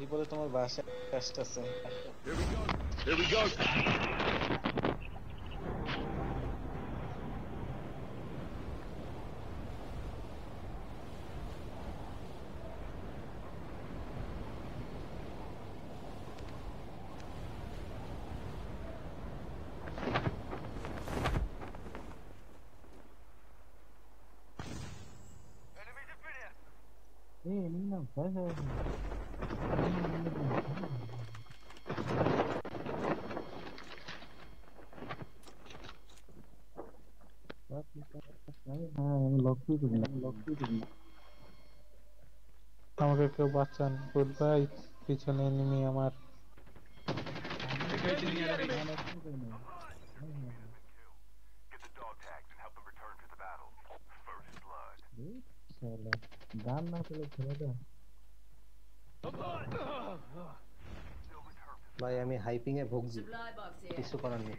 he bole tomar basha ashtache. Here we go. Here we go. আমাকে কেউ বাঁচান, good bye. পিছনে enemy আমার। গান না পেলে খেলে যা ভাই, আমি হাইপিং এ ভুগছি, কিছু করার নেই।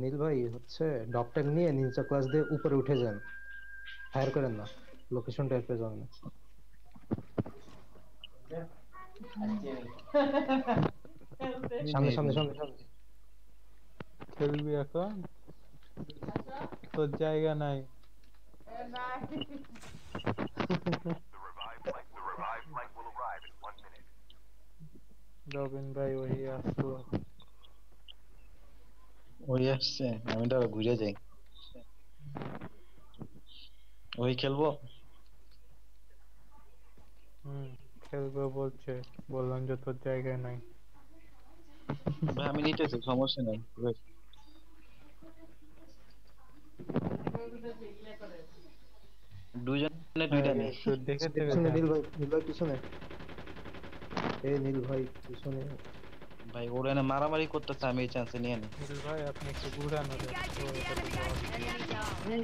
নীল ভাই হচ্ছে ডপটেক নিয়ে নিচে ক্লাস দিয়ে উপরে উঠে যান, ফায়ার করেন না, লোকেশন টাইপ এ যান না। সামনে সামনে সামনে খেলবি এখন, তোর জায়গা নাই। রবিন ভাই ওই আসলো, ওই আসছে, আমি তো ঘুরে যাই, ওই খেলবো। খেলবো বলছে, বললাম যে তোর জায়গায় নাই। আমি নিতেছি, সমস্যা নাই। দুজনে দুইটা নেই, দেখে পিছনে। এই নীল ভাই পিছনে ভাই, ওরা না মারামারি করতেছে, আমি এই চান্সে নিয়ে নি। নীল ভাই আপনি একটু ঘুরান, ওরে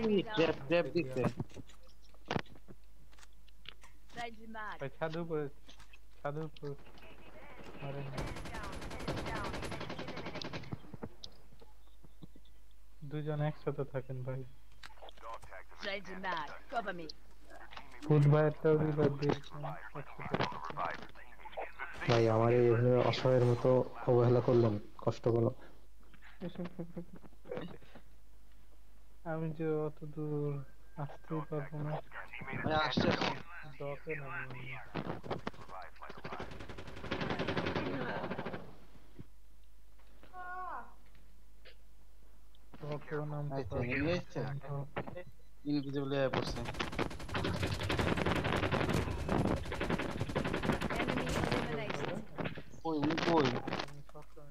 এই ট্যাপ ট্যাপ দিতে ভাই, ছাদু পড়ে, ছাদু পড়ে মারেন। দুজন একসাথে থাকেন ভাই। ফুড ভাইটাও রিভাইভ দিয়েছেন ভাই, আমার এইভাবে অসহায়ের মতো অবহেলা করলেন, কষ্ট হলো। আমি যে অত দূর আসতে পারবো না। ইনভিজিবল হয়ে পড়ছে। ওই ওই সবসময়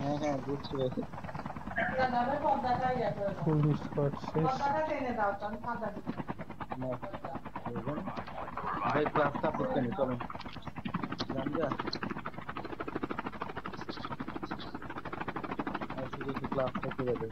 হ্যাঁ হ্যাঁ বুঝছি ভাই, দাদা পর্দা কাই আছে, ফুল স্কোয়াড শেষ। পর্দাটা টেনে দাও, তুমি ফাঁদা দিও না ভাই, রাস্তা পড়তে নি, চলো জান যা। আজকে কি ক্লাস করতে যাবে?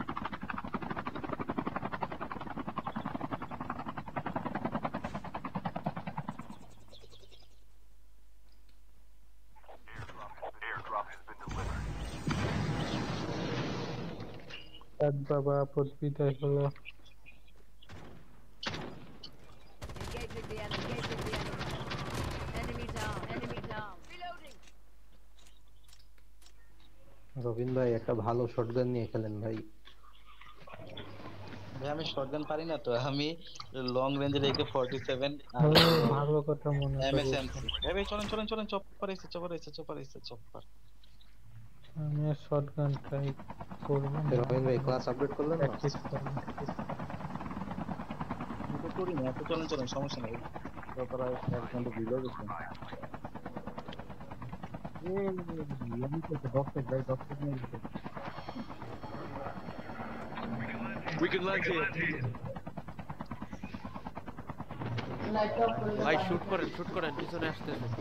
বাবা পদ্মিতা হলো রবিন ভাই, একটা ভালো শটগান নিয়ে খেলেন ভাই। আমি শটগান পারি না তো আমি লং রেঞ্জের AK47 ভালো কথা মনে আছে MSMC এই ভাই চলেন চলেন চলেন চপার এসে আমি শটগান ট্রাই করব রবিন ভাই ক্লাস আপডেট করলেন না প্র্যাকটিস করব তো করি না তো চলেন চলেন সমস্যা নাই তোরা একদম ভিডিও দেখুন এই আমি তো ডক্টর নেই We can land here. Why shoot for it, this one has this one.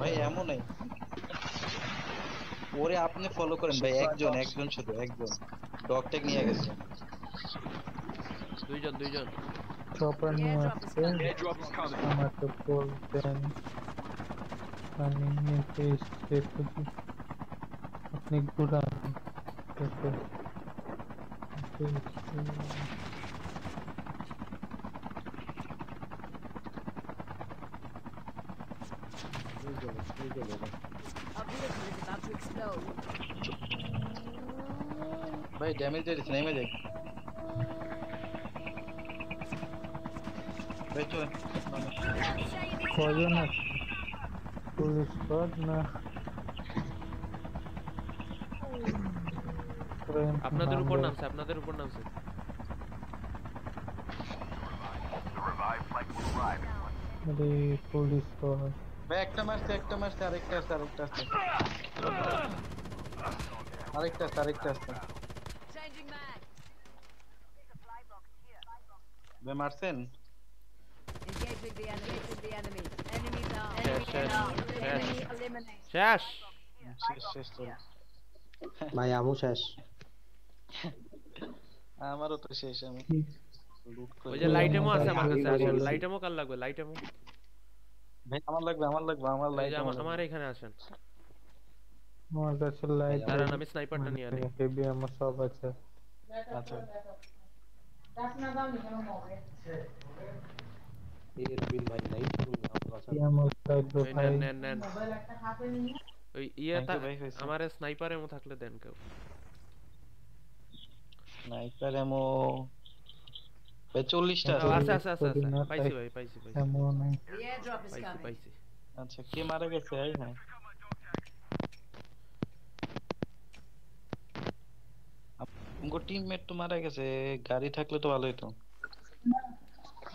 Why ammo nahi? Ore aapne follow karan bhai, ek zone shoto, ek zone. Dog tag niye geche. Dui jon. Chopper niye ache. Airdrop is coming. Amato pole then. Pani ne face step kuch. Apne pura भाई damage दे इसने में देख बैठो poison है full spot ना আপনাদের উপর নামছে আরে পুলিশ তো ভাই একটা মারছে আরেকটা আছে আরেকটা আছে বে মারছেন শেষ ভাই আমু শেষ আমারও তো শেষ আমি লুট করি ওই যে লাইটেমো আছে আমার কাছে আসেন লাইটেমো কাল লাগবে লাইটেমো ভাই আমার লাগবে আমার লাইট আমার এখানে আসেন আমার কাছে লাইট আর আমি স্নাইপারটা নিয়ে আনি হেভি আমার সব আছে আচ্ছা দাস না দাও নি কেন হবে এর বিল ভাই নাই আমার লাইট তো ভাই নেন মোবাইল একটা হাতে নিয়ে ওই ইয়াটা আমার স্নাইপারের মতো থাকলে দেন কেউ sniper ammo pe 40 ta asa paisi yeah drop is coming acha ke mara geche ai na amko teammate to mara geche gari thakle to bhalo hito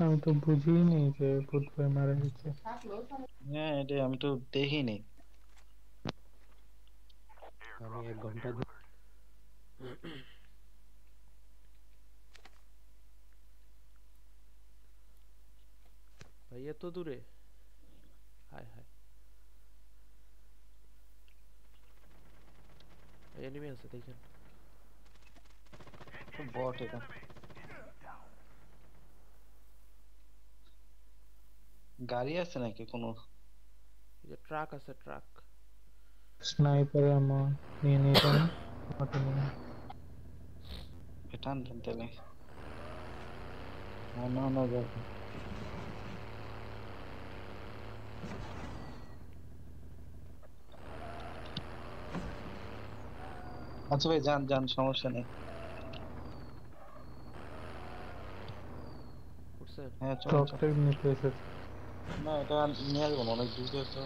ami to bujhi nei je put bhai mara geche na eta ami to dekhi nei ami 1 ghonta भाई ये तो दूर है हाय enemy है देखिए तो bot है गाड़ी है ना कि कोनो ये ट्रक है ट्रक स्नाइपर एमो नहीं बेटान बनते ले ना जा আচ্ছা ভাই জান সমস্যা নেই স্যার হ্যাঁ টপটেক নিতে স্যার না এটা নিয়ে যাব অনেক দূরে আছে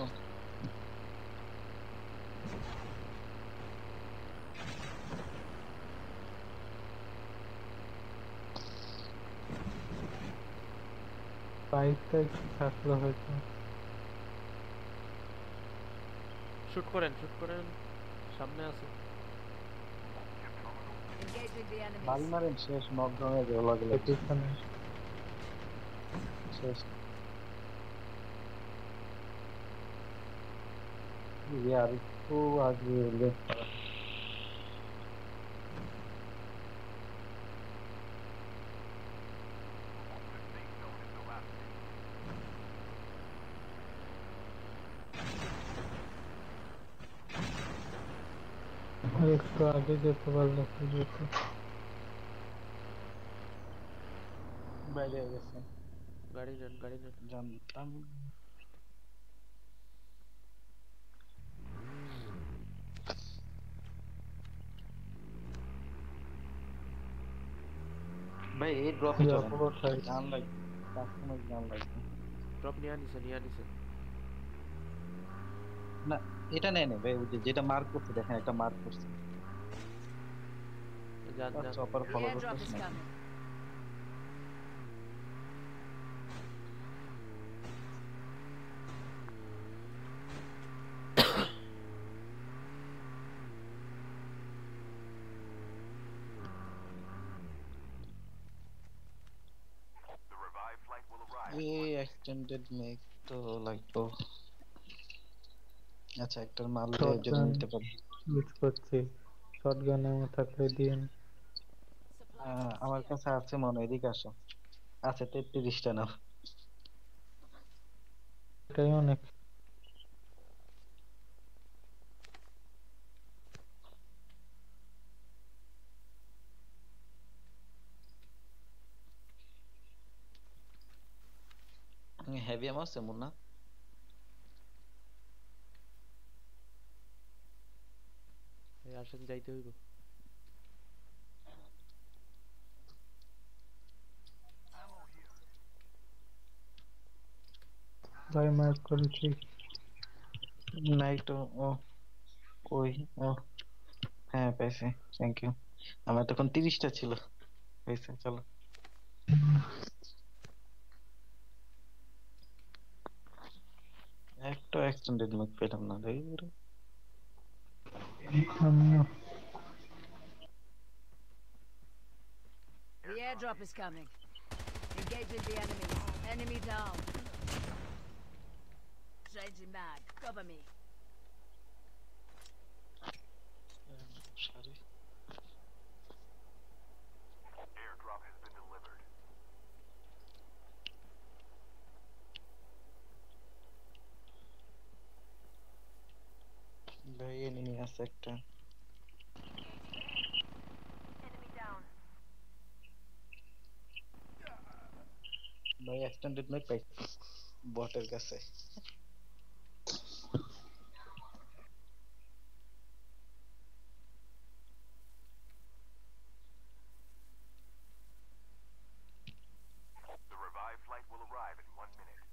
বাইকটা থাকলো হয়তো শুট করেন সামনে আছে मालूम है नॉकडाउन है जो लग रहा है यार इसको आज ले इसको आगे देखो वाला देखो बैठे वैसे गाड़ी रन जानता हूं By eight drop is unlike drop near No, it's an anyway with the Jetta Mark of the Hacker Mark. That's upper follow. We extended make to like oh. That's actor Marley. Which could say shotgun and attack radian. Americans have some on education. As a tip to this tunnel. Cryonic. Heavy amount, Murna. I should die too. By my country, night. Oh, koi. Oh, hey, paise. Thank you. I'm at the country. Chilo. Paise, chalo. Acto extended look pelam na dai bro the airdrop is coming engage with the enemies enemy down changing mag cover me sorry airdrop has been delivered Very enemy sector. Enemy down. By extended my pipe. Water gas. The revived flight will arrive in 1 minute.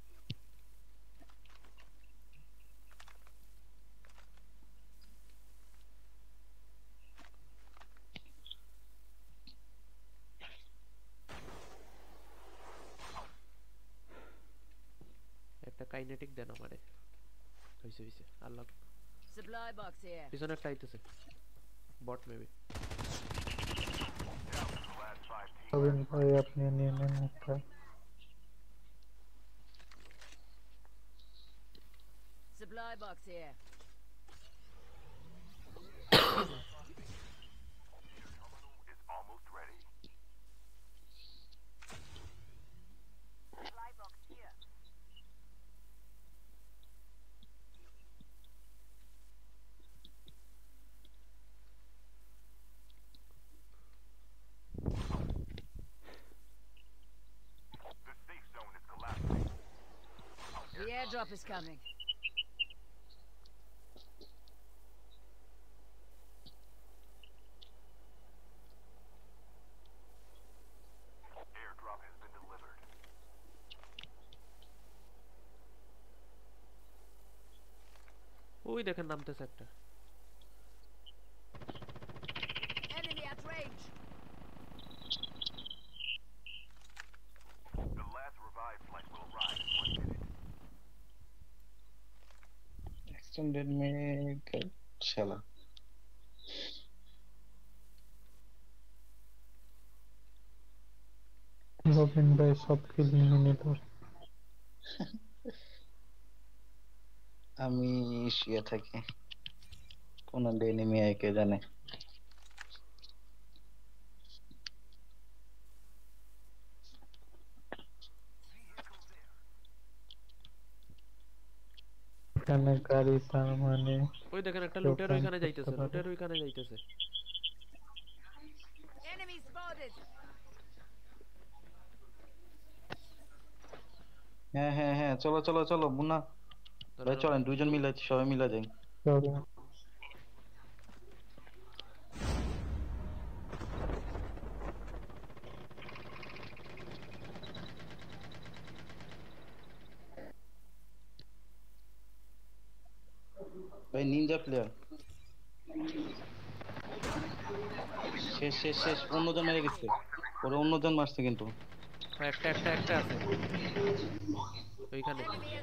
Kinetic then amare hoise hoise allah supply box here pisone ekta aitese bot maybe abin bhai apne niye nen ekta supply box here Airdrop is coming. Airdrop has been delivered. Oi, dekhen namte sector. Enemy at range. The last revived flight will arrive in 1 minute. Extended make chala login by shop kill monitor ami shia thaki kon enemy ay ke jane কানে গাড়ি সামনে ওই দেখেন একটা লুটের ওইখানে যাইতেছে enemy spotted হ্যাঁ হ্যাঁ হ্যাঁ চলো চলো চলো মুন্না ভাই চলেন দুইজন মিলে সবাই মিলে যাই भाई निंजा प्लेयर शेष शेष शेष अन्य जन मेरे किस्से और अन्य जन मारते किंतु एक्टर एक्टर एक्टर आते तो इकहले